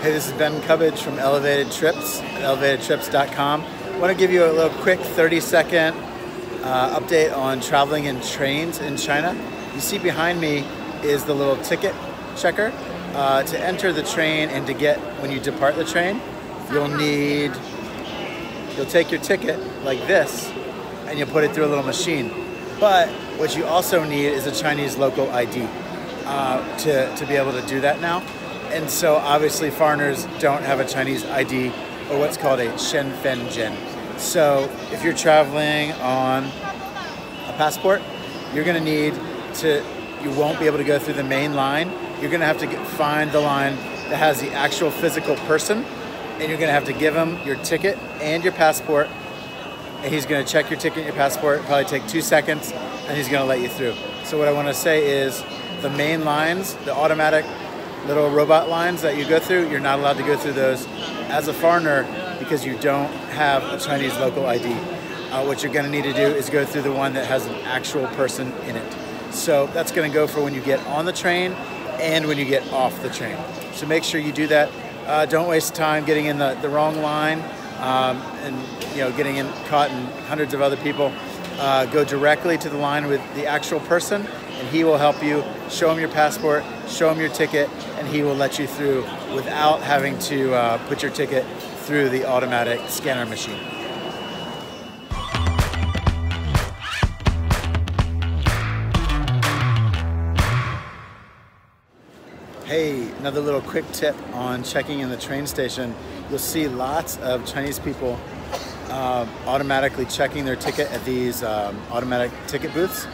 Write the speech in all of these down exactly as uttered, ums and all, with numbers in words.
Hey, this is Ben Cubbage from Elevated Trips at elevated trips dot com. I want to give you a little quick thirty second uh, update on traveling in trains in China. You see behind me is the little ticket checker. Uh, to enter the train and to get, when you depart the train, you'll need, you'll take your ticket like this and you'll put it through a little machine. But what you also need is a Chinese local I D uh, to, to be able to do that now. And so obviously foreigners don't have a Chinese I D or what's called a Shenfen Jin. So if you're traveling on a passport, you're gonna need to, you won't be able to go through the main line. You're gonna have to get, find the line that has the actual physical person, and you're gonna have to give him your ticket and your passport, and he's gonna check your ticket and your passport, probably take two seconds, and he's gonna let you through. So what I wanna say is the main lines, the automatic little robot lines that you go through, you're not allowed to go through those as a foreigner because you don't have a Chinese local I D. Uh, what you're gonna need to do is go through the one that has an actual person in it. So that's gonna go for when you get on the train and when you get off the train. So make sure you do that. Uh, don't waste time getting in the, the wrong line um, and you know getting in, caught in hundreds of other people. Uh, go directly to the line with the actual person and he will help you. Show him your passport, show him your ticket, and he will let you through without having to uh, put your ticket through the automatic scanner machine. Hey, another little quick tip on checking in the train station. You'll see lots of Chinese people uh, automatically checking their ticket at these um, automatic ticket booths.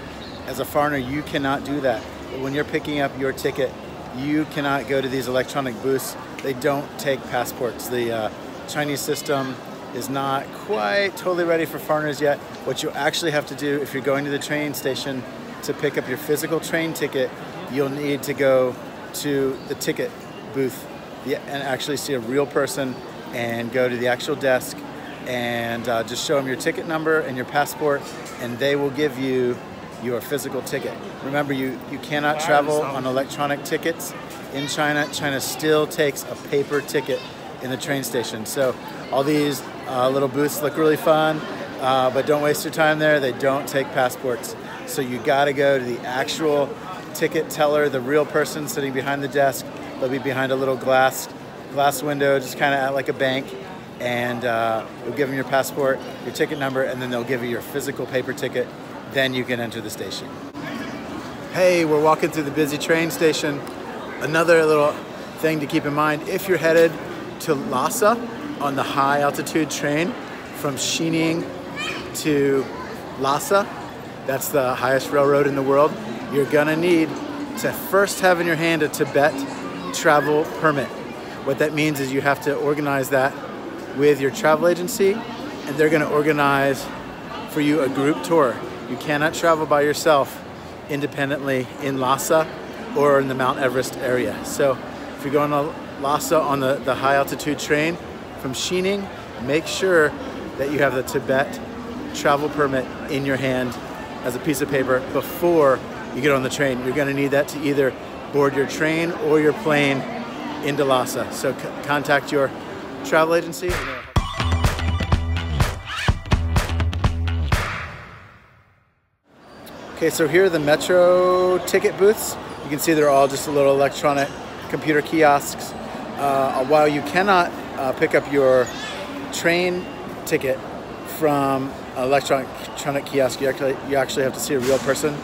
As a foreigner, you cannot do that. When you're picking up your ticket, you cannot go to these electronic booths. They don't take passports. The uh, Chinese system is not quite totally ready for foreigners yet. What you actually have to do if you're going to the train station to pick up your physical train ticket, you'll need to go to the ticket booth and actually see a real person and go to the actual desk and uh, just show them your ticket number and your passport, and they will give you your physical ticket. Remember, you, you cannot travel on electronic tickets in China. China still takes a paper ticket in the train station. So all these uh, little booths look really fun, uh, but don't waste your time there. They don't take passports. So you gotta go to the actual ticket teller, the real person sitting behind the desk. They'll be behind a little glass glass window, just kind of at like a bank, and uh, you'll give them your passport, your ticket number, and then they'll give you your physical paper ticket. Then you can enter the station. Hey, we're walking through the busy train station. Another little thing to keep in mind, if you're headed to Lhasa on the high altitude train from Xining to Lhasa, that's the highest railroad in the world, you're gonna need to first have in your hand a Tibet travel permit. What that means is you have to organize that with your travel agency, and they're gonna organize for you a group tour. You cannot travel by yourself independently in Lhasa or in the Mount Everest area. So if you're going to Lhasa on the, the high altitude train from Xining, make sure that you have the Tibet travel permit in your hand as a piece of paper before you get on the train. You're gonna need that to either board your train or your plane into Lhasa. So c contact your travel agency. Okay, so here are the metro ticket booths. You can see they're all just little electronic computer kiosks. Uh, while you cannot uh, pick up your train ticket from an electronic, electronic kiosk, you actually, you actually have to see a real person.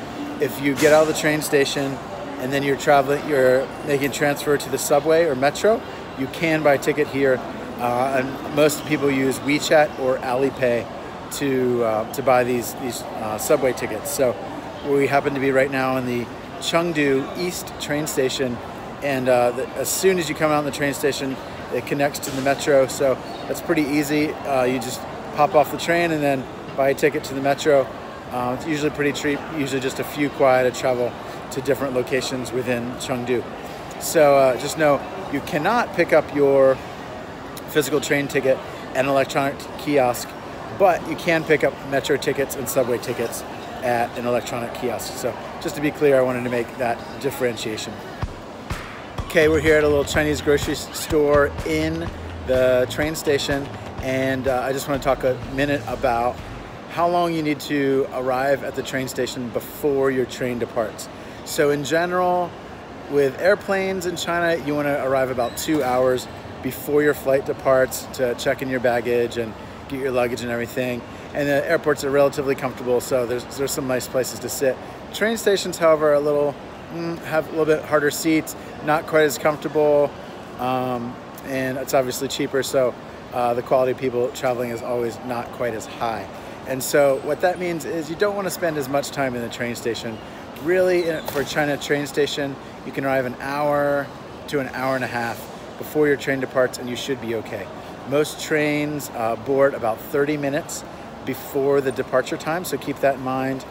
If you get out of the train station and then you're traveling, you're making transfer to the subway or metro, you can buy a ticket here. Uh, and most people use WeChat or Alipay to uh, to buy these these uh, subway tickets. So we happen to be right now in the Chengdu East train station, and uh, the, as soon as you come out of the train station, it connects to the metro. So that's pretty easy. Uh, you just pop off the train and then buy a ticket to the metro. Uh, it's usually pretty cheap, usually just a few kuai to travel to different locations within Chengdu. So uh, just know you cannot pick up your physical train ticket at an electronic kiosk, but you can pick up metro tickets and subway tickets at an electronic kiosk. So just to be clear, I wanted to make that differentiation. Okay, we're here at a little Chinese grocery store in the train station, and uh, I just want to talk a minute about how long you need to arrive at the train station before your train departs. So in general, with airplanes in China, you want to arrive about two hours before your flight departs to check in your baggage and get your luggage and everything. And the airports are relatively comfortable, so there's, there's some nice places to sit. Train stations, however, are a little, mm, have a little bit harder seats, not quite as comfortable, um, and it's obviously cheaper, so uh, the quality of people traveling is always not quite as high. And so what that means is you don't want to spend as much time in the train station. Really, for China train station, you can arrive an hour to an hour and a half before your train departs, and you should be okay. Most trains uh, board about thirty minutes before the departure time, so keep that in mind.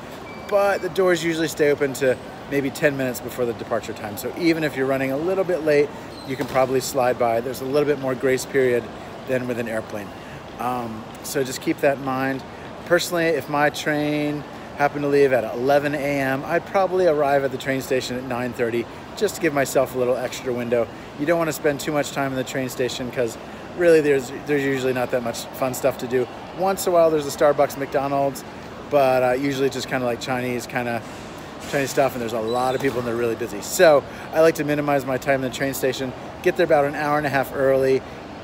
But the doors usually stay open to maybe ten minutes before the departure time. So even if you're running a little bit late, you can probably slide by. There's a little bit more grace period than with an airplane. Um, so just keep that in mind. Personally, if my train happened to leave at eleven A M, I'd probably arrive at the train station at nine thirty, just to give myself a little extra window. You don't want to spend too much time in the train station because really there's, there's usually not that much fun stuff to do. Once in a while, there's a Starbucks, McDonald's, but uh, usually just kind of like Chinese, kind of Chinese stuff, and there's a lot of people and they're really busy. So I like to minimize my time in the train station, get there about an hour and a half early,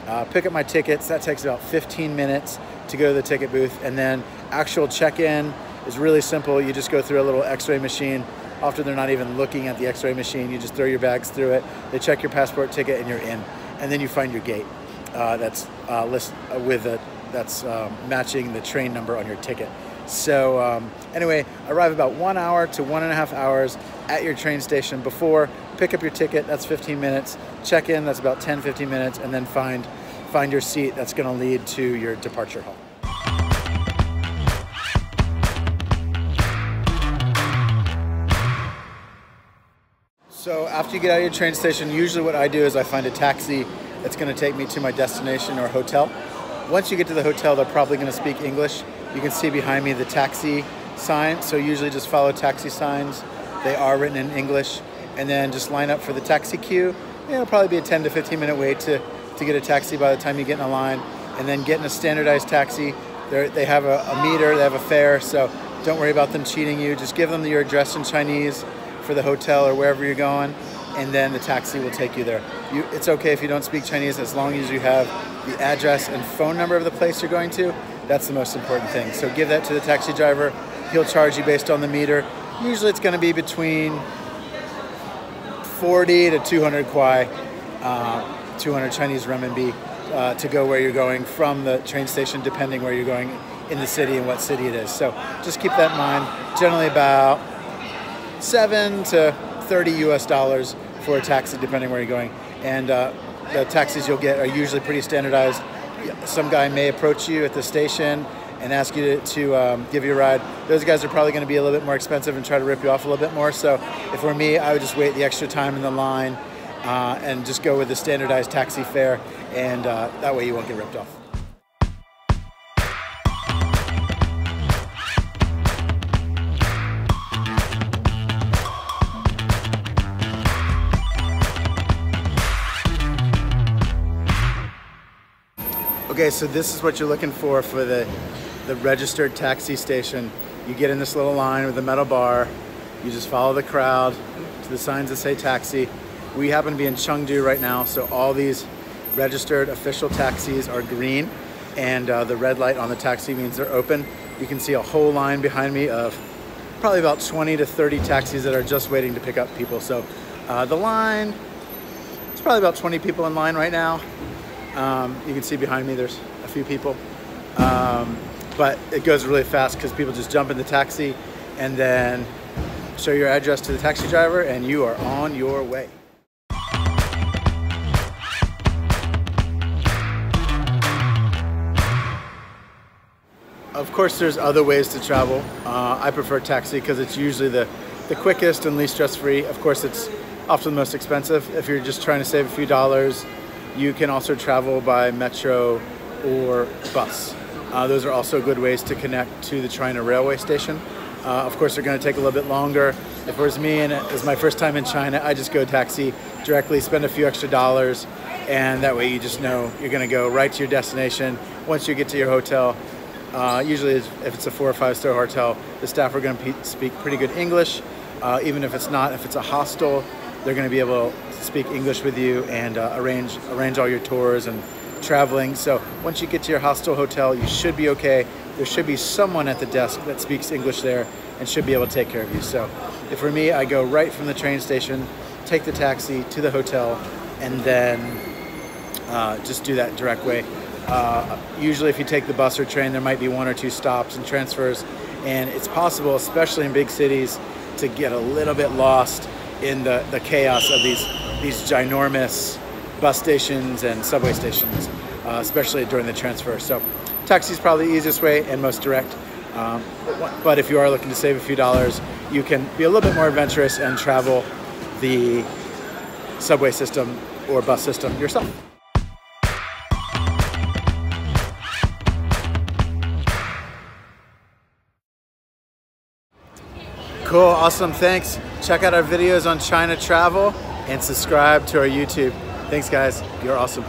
uh, pick up my tickets. That takes about fifteen minutes to go to the ticket booth, and then actual check-in is really simple. You just go through a little x-ray machine. Often they're not even looking at the x-ray machine. You just throw your bags through it. They check your passport, ticket, and you're in. And then you find your gate. Uh, that's uh, list uh, with a, that's um, matching the train number on your ticket. So um, anyway, arrive about one hour to one and a half hours at your train station before, pick up your ticket, that's fifteen minutes, check in, that's about ten, fifteen minutes, and then find, find your seat that's gonna lead to your departure hall. So after you get out of your train station, usually what I do is I find a taxi that's gonna take me to my destination or hotel. Once you get to the hotel, they're probably gonna speak English. You can see behind me the taxi sign, so usually just follow taxi signs. They are written in English, and then just line up for the taxi queue. It'll probably be a ten to fifteen minute wait to, to get a taxi by the time you get in a line, and then get in a standardized taxi. They're, they have a, a meter, they have a fare, so don't worry about them cheating you. Just give them your address in Chinese for the hotel or wherever you're going, and then the taxi will take you there. You, it's okay if you don't speak Chinese as long as you have the address and phone number of the place you're going to. That's the most important thing. So give that to the taxi driver. He'll charge you based on the meter. Usually it's gonna be between forty to two hundred kuai, uh, two hundred Chinese renminbi, uh, to go where you're going from the train station, depending where you're going in the city and what city it is. So just keep that in mind. Generally about seven to thirty U S dollars for a taxi, depending where you're going. And uh, the taxis you'll get are usually pretty standardized. Some guy may approach you at the station and ask you to, to um, give you a ride. Those guys are probably going to be a little bit more expensive and try to rip you off a little bit more. So if it were me, I would just wait the extra time in the line uh, and just go with the standardized taxi fare, and uh, that way you won't get ripped off. Okay, so this is what you're looking for for the, the registered taxi station. You get in this little line with a metal bar. You just follow the crowd to the signs that say taxi. We happen to be in Chengdu right now, so all these registered official taxis are green, and uh, the red light on the taxi means they're open. You can see a whole line behind me of probably about twenty to thirty taxis that are just waiting to pick up people. So uh, the line, it's probably about twenty people in line right now. Um, you can see behind me there's a few people, um, but it goes really fast because people just jump in the taxi and then show your address to the taxi driver and you are on your way. Of course there's other ways to travel. Uh, I prefer taxi because it's usually the, the quickest and least stress-free. Of course it's often the most expensive. If you're just trying to save a few dollars, you can also travel by metro or bus. Uh, those are also good ways to connect to the China railway station. Uh, of course, they're gonna take a little bit longer. If it was me and it was my first time in China, I just go taxi. directly, spend a few extra dollars, and that way you just know you're gonna go right to your destination. Once you get to your hotel, uh, usually if it's a four or five star hotel, the staff are gonna speak pretty good English. Uh, even if it's not, if it's a hostel, they're gonna be able to speak English with you and uh, arrange, arrange all your tours and traveling. So once you get to your hostel hotel, you should be okay. There should be someone at the desk that speaks English there and should be able to take care of you. So if for me, I go right from the train station, take the taxi to the hotel, and then uh, just do that direct way. Uh, usually if you take the bus or train, there might be one or two stops and transfers, and it's possible, especially in big cities, to get a little bit lost in the, the chaos of these, these ginormous bus stations and subway stations, uh, especially during the transfer. So taxi is probably the easiest way and most direct. Um, but if you are looking to save a few dollars, you can be a little bit more adventurous and travel the subway system or bus system yourself. Cool, awesome, thanks. Check out our videos on China travel and subscribe to our YouTube. Thanks guys, you're awesome.